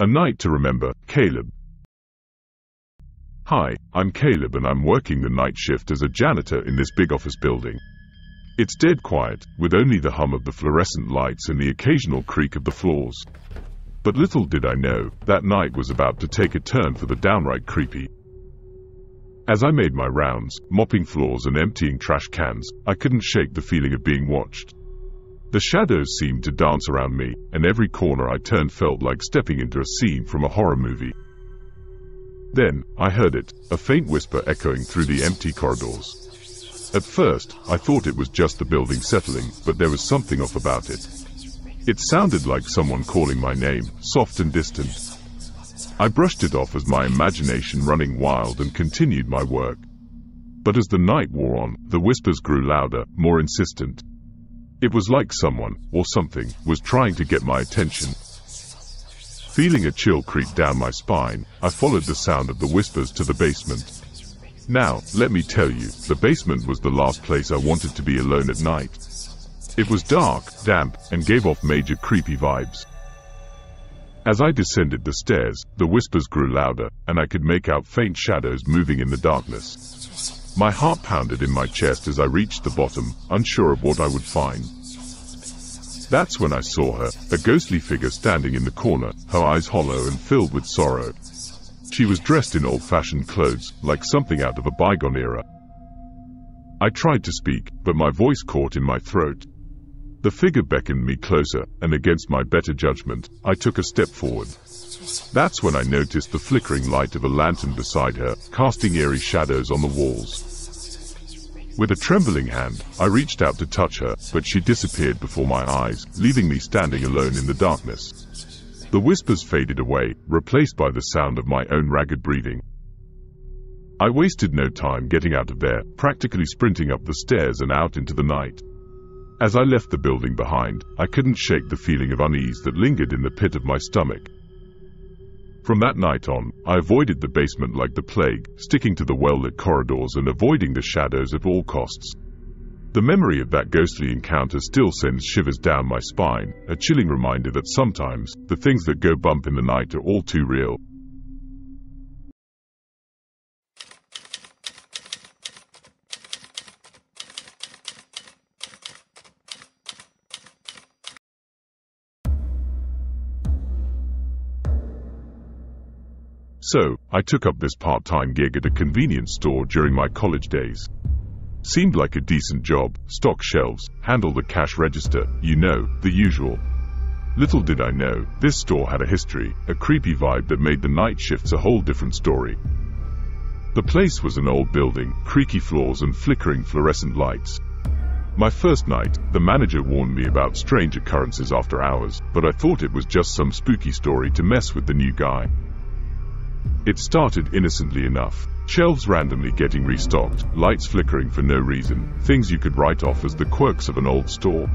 A Night to Remember, Caleb. Hi, I'm Caleb and I'm working the night shift as a janitor in this big office building. It's dead quiet, with only the hum of the fluorescent lights and the occasional creak of the floors. But little did I know, that night was about to take a turn for the downright creepy. As I made my rounds, mopping floors and emptying trash cans, I couldn't shake the feeling of being watched. The shadows seemed to dance around me, and every corner I turned felt like stepping into a scene from a horror movie. Then, I heard it, a faint whisper echoing through the empty corridors. At first, I thought it was just the building settling, but there was something off about it. It sounded like someone calling my name, soft and distant. I brushed it off as my imagination running wild and continued my work. But as the night wore on, the whispers grew louder, more insistent. It was like someone, or something, was trying to get my attention. Feeling a chill creep down my spine, I followed the sound of the whispers to the basement. Now, let me tell you, the basement was the last place I wanted to be alone at night. It was dark, damp, and gave off major creepy vibes. As I descended the stairs, the whispers grew louder, and I could make out faint shadows moving in the darkness. My heart pounded in my chest as I reached the bottom, unsure of what I would find. That's when I saw her, a ghostly figure standing in the corner, her eyes hollow and filled with sorrow. She was dressed in old-fashioned clothes, like something out of a bygone era. I tried to speak, but my voice caught in my throat. The figure beckoned me closer, and against my better judgment, I took a step forward. That's when I noticed the flickering light of a lantern beside her, casting eerie shadows on the walls. With a trembling hand, I reached out to touch her, but she disappeared before my eyes, leaving me standing alone in the darkness. The whispers faded away, replaced by the sound of my own ragged breathing. I wasted no time getting out of there, practically sprinting up the stairs and out into the night. As I left the building behind, I couldn't shake the feeling of unease that lingered in the pit of my stomach. From that night on, I avoided the basement like the plague, sticking to the well-lit corridors and avoiding the shadows at all costs. The memory of that ghostly encounter still sends shivers down my spine, a chilling reminder that sometimes, the things that go bump in the night are all too real. So, I took up this part-time gig at a convenience store during my college days. Seemed like a decent job, stock shelves, handle the cash register, you know, the usual. Little did I know, this store had a history, a creepy vibe that made the night shifts a whole different story. The place was an old building, creaky floors and flickering fluorescent lights. My first night, the manager warned me about strange occurrences after hours, but I thought it was just some spooky story to mess with the new guy. It started innocently enough, shelves randomly getting restocked, lights flickering for no reason, things you could write off as the quirks of an old store.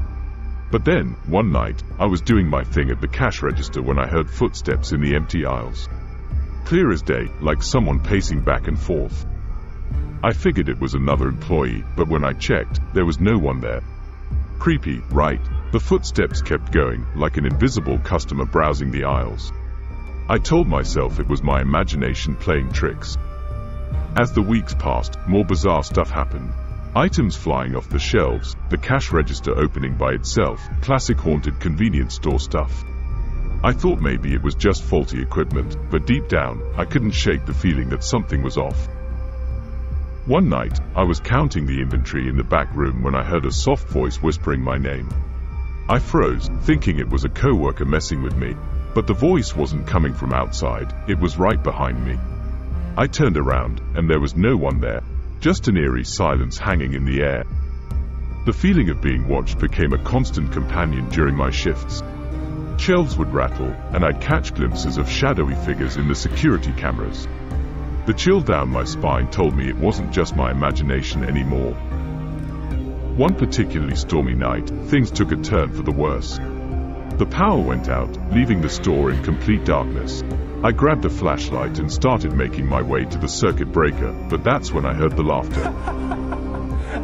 But then, one night, I was doing my thing at the cash register when I heard footsteps in the empty aisles. Clear as day, like someone pacing back and forth. I figured it was another employee, but when I checked, there was no one there. Creepy, right? The footsteps kept going, like an invisible customer browsing the aisles. I told myself it was my imagination playing tricks. As the weeks passed, more bizarre stuff happened. Items flying off the shelves, the cash register opening by itself, classic haunted convenience store stuff. I thought maybe it was just faulty equipment, but deep down, I couldn't shake the feeling that something was off. One night, I was counting the inventory in the back room when I heard a soft voice whispering my name. I froze, thinking it was a coworker messing with me. But the voice wasn't coming from outside, it was right behind me. I turned around, and there was no one there, just an eerie silence hanging in the air. The feeling of being watched became a constant companion during my shifts. Shelves would rattle, and I'd catch glimpses of shadowy figures in the security cameras. The chill down my spine told me it wasn't just my imagination anymore. One particularly stormy night, things took a turn for the worse. The power went out, leaving the store in complete darkness. I grabbed a flashlight and started making my way to the circuit breaker, but that's when I heard the laughter.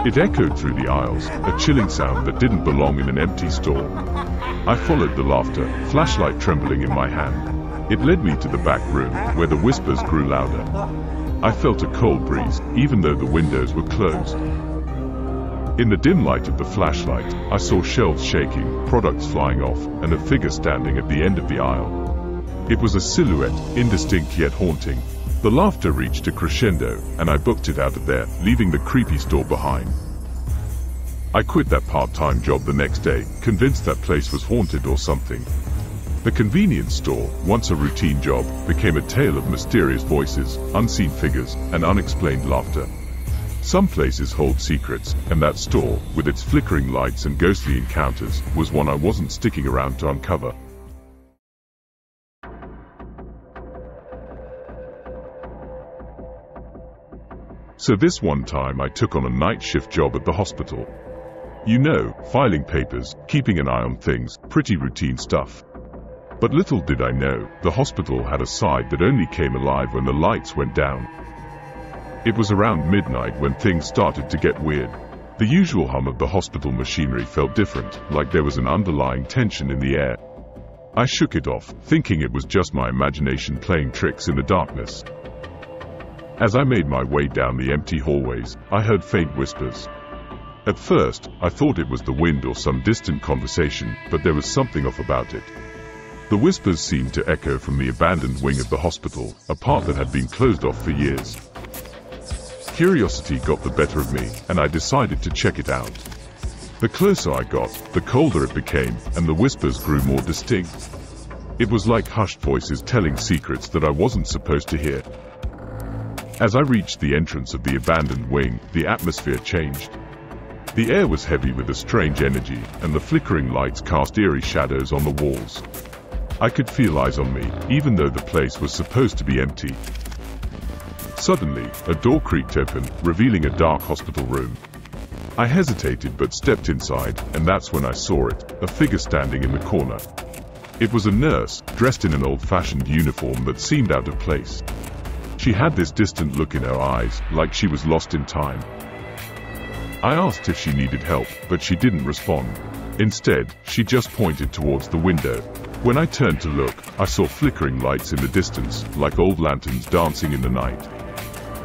It echoed through the aisles, a chilling sound that didn't belong in an empty store. I followed the laughter, flashlight trembling in my hand. It led me to the back room, where the whispers grew louder. I felt a cold breeze, even though the windows were closed. In the dim light of the flashlight, I saw shelves shaking, products flying off, and a figure standing at the end of the aisle. It was a silhouette, indistinct yet haunting. The laughter reached a crescendo, and I booked it out of there, leaving the creepy store behind. I quit that part-time job the next day, convinced that place was haunted or something. The convenience store, once a routine job, became a tale of mysterious voices, unseen figures, and unexplained laughter. Some places hold secrets, and that store, with its flickering lights and ghostly encounters, was one I wasn't sticking around to uncover. So this one time I took on a night shift job at the hospital. You know, filing papers, keeping an eye on things, pretty routine stuff. But little did I know, the hospital had a side that only came alive when the lights went down. It was around midnight when things started to get weird. The usual hum of the hospital machinery felt different, like there was an underlying tension in the air. I shook it off, thinking it was just my imagination playing tricks in the darkness. As I made my way down the empty hallways, I heard faint whispers. At first, I thought it was the wind or some distant conversation, but there was something off about it. The whispers seemed to echo from the abandoned wing of the hospital, a part that had been closed off for years. Curiosity got the better of me, and I decided to check it out. The closer I got, the colder it became, and the whispers grew more distinct. It was like hushed voices telling secrets that I wasn't supposed to hear. As I reached the entrance of the abandoned wing, the atmosphere changed. The air was heavy with a strange energy, and the flickering lights cast eerie shadows on the walls. I could feel eyes on me, even though the place was supposed to be empty. Suddenly, a door creaked open, revealing a dark hospital room. I hesitated but stepped inside, and that's when I saw it, a figure standing in the corner. It was a nurse, dressed in an old-fashioned uniform that seemed out of place. She had this distant look in her eyes, like she was lost in time. I asked if she needed help, but she didn't respond. Instead, she just pointed towards the window. When I turned to look, I saw flickering lights in the distance, like old lanterns dancing in the night.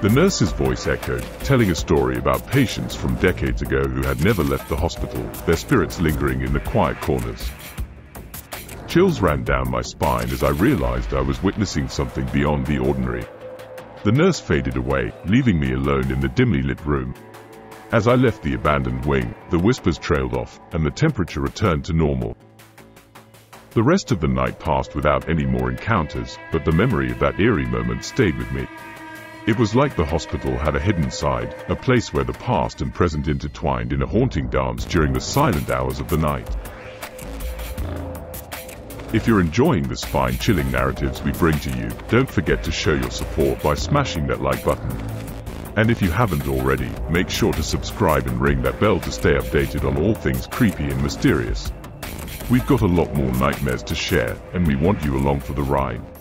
The nurse's voice echoed, telling a story about patients from decades ago who had never left the hospital, their spirits lingering in the quiet corners. Chills ran down my spine as I realized I was witnessing something beyond the ordinary. The nurse faded away, leaving me alone in the dimly lit room. As I left the abandoned wing, the whispers trailed off, and the temperature returned to normal. The rest of the night passed without any more encounters, but the memory of that eerie moment stayed with me. It was like the hospital had a hidden side, a place where the past and present intertwined in a haunting dance during the silent hours of the night. If you're enjoying the spine-chilling narratives we bring to you, don't forget to show your support by smashing that like button. And if you haven't already, make sure to subscribe and ring that bell to stay updated on all things creepy and mysterious. We've got a lot more nightmares to share, and we want you along for the ride.